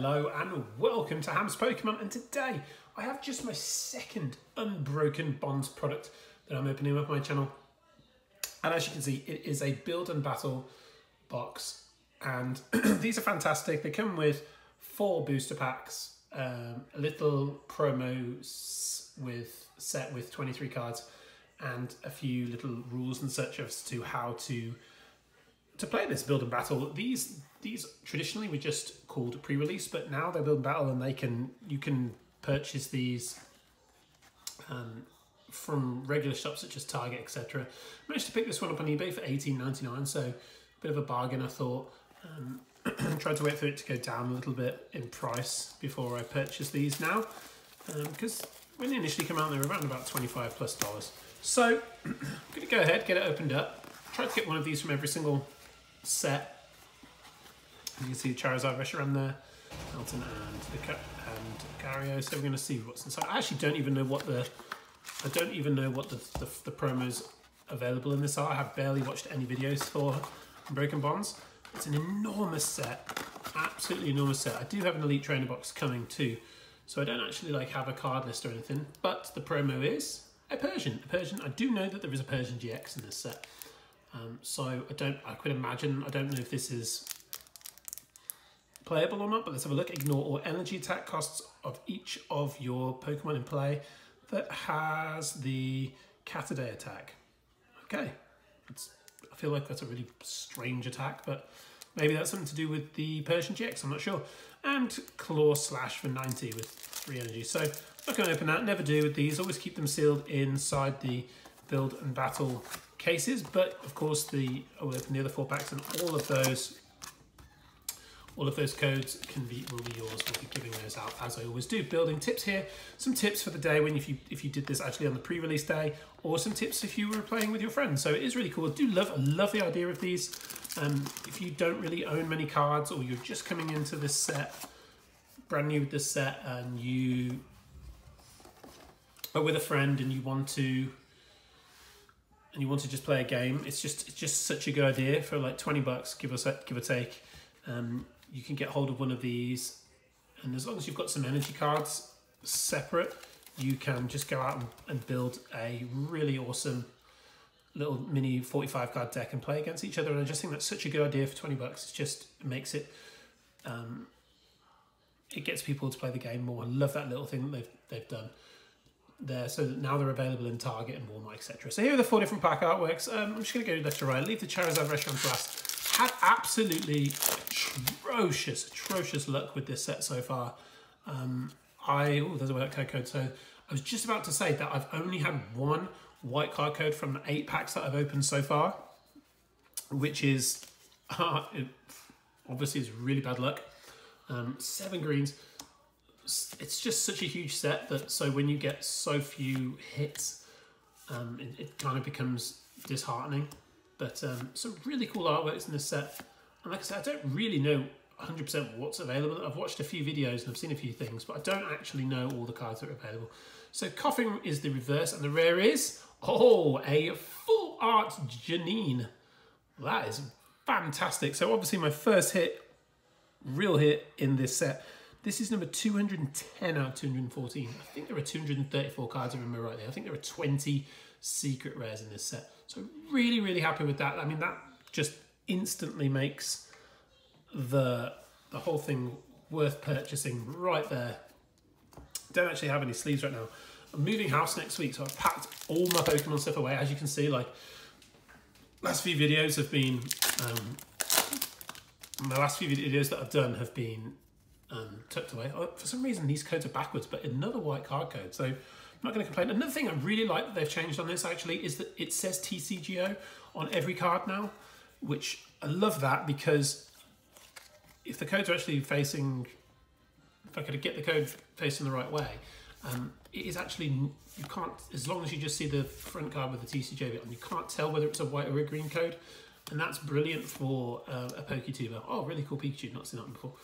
Hello and welcome to Ham's Pokemon, and today I have just my second Unbroken Bonds product that I'm opening up my channel. And as you can see, it is a build and battle box, and these are fantastic. They come with 4 booster packs, a little promo set with 23 cards, and a few little rules and such as to how to play this build and battle. These traditionally were just called pre-release, but now they're build and battle, and you can purchase these from regular shops such as Target, etc. Managed to pick this one up on eBay for $18.99, so a bit of a bargain, I thought. Tried to wait for it to go down a little bit in price before I purchased these now, because when they initially came out, they were around about $25+. So I'm going to go ahead, get it opened up. Tried to get one of these from every single set. You can see Charizard Reshiram there, Elton and Lucario. So we're going to see what's inside. I actually don't even know what the promos available in this are. I have barely watched any videos for Unbroken Bonds. It's an enormous set, absolutely enormous set. I do have an Elite Trainer box coming too, so I don't actually have a card list or anything. But the promo is a Persian. I do know that there is a Persian GX in this set. So I could imagine. I don't know if this is playable or not, but let's have a look. Ignore all energy attack costs of each of your Pokemon in play that has the Catoday attack. Okay, I feel like that's a really strange attack, but maybe that's something to do with the Persian GX, I'm not sure. And Claw Slash for 90 with 3 energy. So I'm not going to open that, never do with these, always keep them sealed inside the build and battle cases, but of course I will open the other 4 packs, and all of those codes will be yours. We'll be giving those out as I always do. Building tips here. Some tips for the day if you did this actually on the pre-release day, or some tips if you were playing with your friends. So it is really cool. I do love the idea of these. If you don't really own many cards, or you're just coming into this set, brand new with this set, and you are with a friend and you want to just play a game, it's just such a good idea for like $20, give or take. You can get hold of one of these, and as long as you've got some energy cards separate, you can just go out and build a really awesome little mini 45 card deck and play against each other. And I just think that's such a good idea for $20. It makes it, it gets people to play the game more. I love that little thing that they've done there. So that now they're available in Target and Walmart, etc. So here are the 4 different pack artworks. I'm just going to go left to right. Leave the Charizard Reshiram to last. Had absolutely atrocious luck with this set so far. There's a white card code. So I was just about to say that I've only had 1 white card code from the 8 packs that I've opened so far, which is obviously is really bad luck. 7 greens. It's just such a huge set that when you get so few hits, it kind of becomes disheartening. But some really cool artworks in this set. And like I said, I don't really know 100% what's available. I've watched a few videos and I've seen a few things, but I don't actually know all the cards that are available. So Koffing is the reverse, and the rare is, oh, a full art Janine. That is fantastic. So obviously my first hit, real hit in this set. This is number 210 out of 214. I think there are 234 cards, I remember right there. I think there are 20 secret rares in this set. So really, really happy with that. I mean, that just instantly makes the whole thing worth purchasing right there. Don't actually have any sleeves right now. I'm moving house next week, so I've packed all my Pokemon stuff away. As you can see, my last few videos that I've done have been tucked away. Oh, for some reason, these codes are backwards, but another white card code. So I'm not going to complain. Another thing I really like that they've changed on this actually is that it says TCGO on every card now, which I love that, because if the codes are actually facing, if I could get the code facing the right way, it is actually, you can't, as long as you just see the front card with the TCGO bit on, you can't tell whether it's a white or a green code, and that's brilliant for a PokeTuber. Oh, really cool Pikachu, not seen that one before.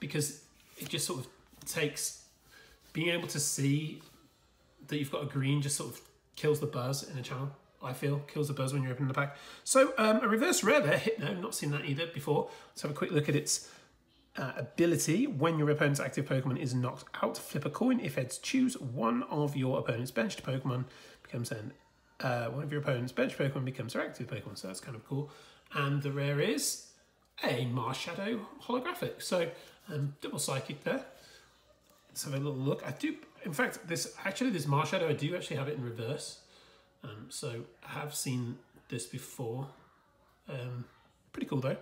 Because it just sort of takes, being able to see that you've got a green just sort of kills the buzz in a channel, I feel. Kills the buzz when you're opening the pack. So a reverse rare there, Hypno, not seen that either before. Let's have a quick look at its ability. When your opponent's active Pokemon is knocked out, flip a coin. If heads, choose one of your opponent's benched Pokemon becomes an one of your opponent's bench Pokemon becomes their active Pokemon, so that's kind of cool. And the rare is a Marshadow holographic, so double psychic there. Let's have a little look. I do, in fact, this Marshadow, I do actually have it in reverse, so I have seen this before. Pretty cool though.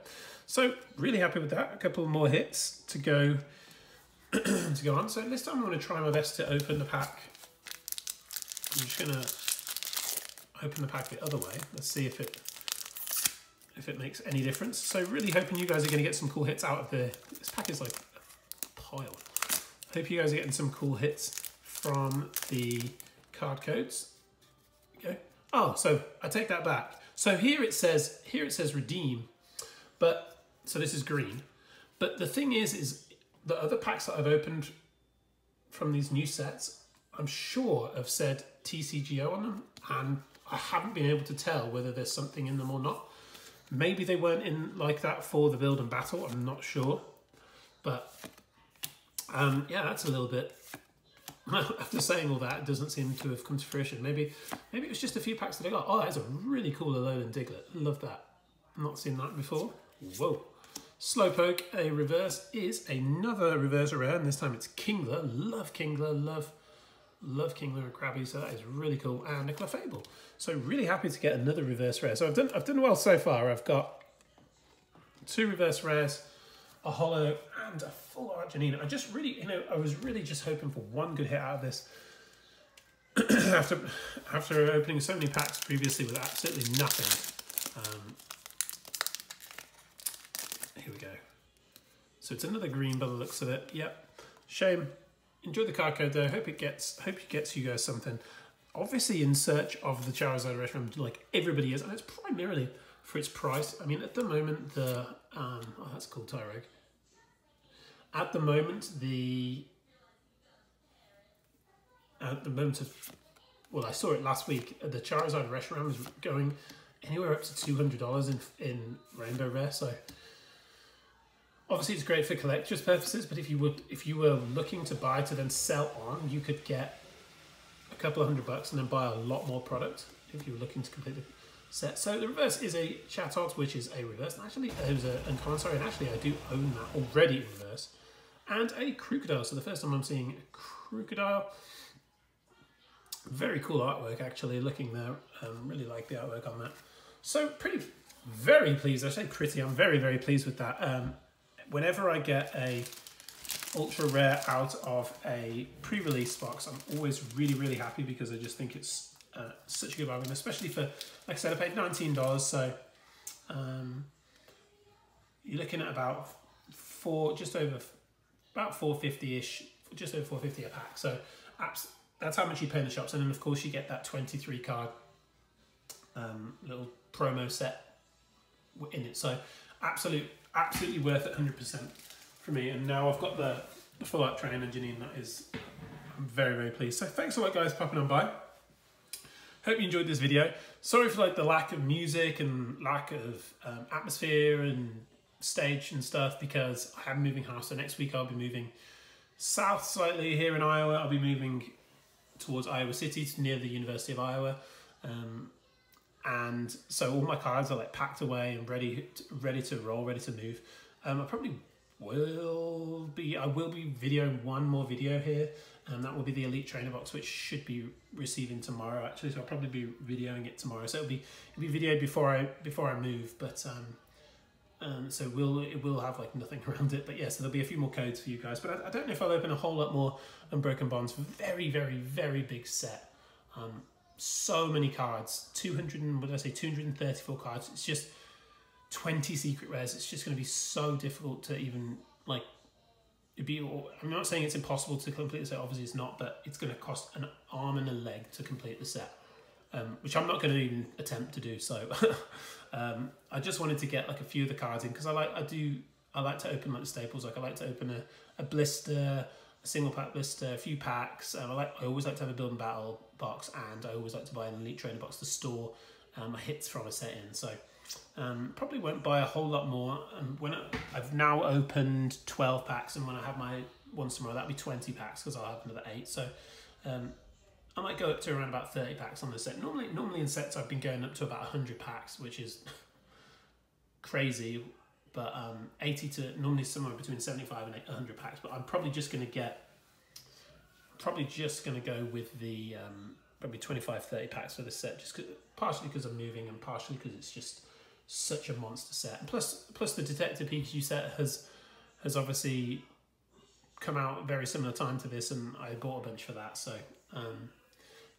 So really happy with that. A couple more hits to go on. So this time I'm going to try my best to open the pack. I'm just going to open the pack the other way. Let's see if it makes any difference. So really hoping you guys are going to get some cool hits out of the... This pack is like a pile. Hope you guys are getting some cool hits from the card codes. There we go. Oh, so I take that back. So here it says redeem, but so this is green. But the thing is the other packs that I've opened from these new sets, I'm sure have said TCGO on them, and I haven't been able to tell whether there's something in them or not. Maybe they weren't in like that for the build and battle, I'm not sure. But yeah, that's a little bit, after saying all that, it doesn't seem to have come to fruition. Maybe it was just a few packs that I got. Oh, that's a really cool Alolan Diglett. Love that. Not seen that before. Whoa. Slowpoke, a reverse, is another reverse rare, and this time it's Kingler. Love Kingler, love Kingler and Krabby, so that is really cool. And a Clefable. So really happy to get another reverse rare. So I've done well so far. I've got two reverse rares, a holo, and a full art Janine. I just really, I was really just hoping for one good hit out of this. after opening so many packs previously with absolutely nothing. Here we go. So it's another green by the looks of it. Yep. Shame. Enjoy the card code though. Hope it gets you guys something. Obviously in search of the Charizard Reshiram, like everybody is, and it's primarily for its price. I mean, at the moment the oh, that's cool, Tyrog. At the moment well, I saw it last week. The Charizard Reshiram is going anywhere up to $200 in Rainbow Rare. So obviously it's great for collector's purposes, but if you were looking to buy to then sell on, you could get a couple of $100 and then buy a lot more product if you were looking to complete the set. So the reverse is a Chatot, which is a reverse. And actually, it was an uncommon, sorry, and actually I do own that already in reverse. And a Crocodile, so the first time I'm seeing a Crocodile. Very cool artwork, actually, looking there. Really like the artwork on that. So very pleased, I say pretty, I'm very, very pleased with that. Whenever I get a ultra rare out of a pre-release box, I'm always really, really happy because I just think it's such a good bargain, especially for, like I said, I paid $19, so you're looking at about about $4.50-ish, just over $4.50 a pack. So that's how much you pay in the shops, and then of course you get that 23 card little promo set in it. So absolutely worth it, 100% for me. And now I've got the full art trainer Janine. That is, I'm very, very pleased. So thanks a lot, guys, for popping on by. Hope you enjoyed this video. Sorry for like the lack of music and lack of atmosphere and stage and stuff, because I am moving house. So next week I'll be moving south slightly here in Iowa. I'll be moving towards Iowa City, to near the University of Iowa. And so all my cards are like packed away and ready to roll, ready to move. I probably will be, videoing one more video here, and that will be the Elite Trainer box, which should be receiving tomorrow actually. So I'll probably be videoing it tomorrow. So it'll be videoed before I move, but so it will have like nothing around it. But yeah, so there'll be a few more codes for you guys. But I don't know if I'll open a whole lot more Unbroken Bonds. Very big set. So many cards, 234 cards. It's just 20 secret rares. It's just going to be so difficult to even like I'm not saying it's impossible to complete the set, obviously it's not, but it's going to cost an arm and a leg to complete the set, which I'm not going to even attempt to do. So I just wanted to get like a few of the cards in, because I like to open like the staples. Like I like to open a blister, a single pack blister, a few packs. I always like to have a build and battle box, and I always like to buy an Elite Trainer box to store my hits from a set in. So Probably won't buy a whole lot more. And when I've now opened 12 packs, and when I have my one tomorrow, that'll be 20 packs because I'll have another 8. So I might go up to around about 30 packs on this set. Normally in sets I've been going up to about 100 packs, which is crazy. But 80 to normally somewhere between 75 and 100 packs. But I'm probably just going to get, go with the probably 25, 30 packs for this set. Just partially because I'm moving and partially because it's just such a monster set. And plus the Detective Pikachu set has obviously come out very similar time to this, and I bought a bunch for that. So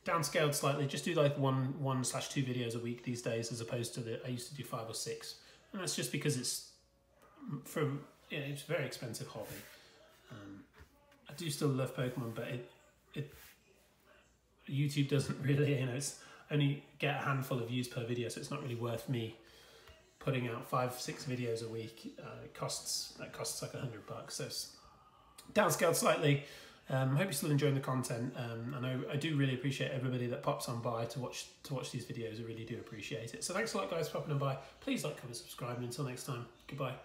downscaled slightly, just do like one slash two videos a week these days, as opposed to I used to do 5 or 6, and that's just because it's a very expensive hobby. I do still love Pokemon, but YouTube doesn't really, it's only get a handful of views per video, so it's not really worth me putting out 5, 6 videos a week. It costs like $100, so it's downscaled slightly. Hope you're still enjoying the content. I know I do really appreciate everybody that pops on by to watch these videos. I really do appreciate it. So thanks a lot, guys, for popping on by. Please like, comment, subscribe, and until next time, goodbye.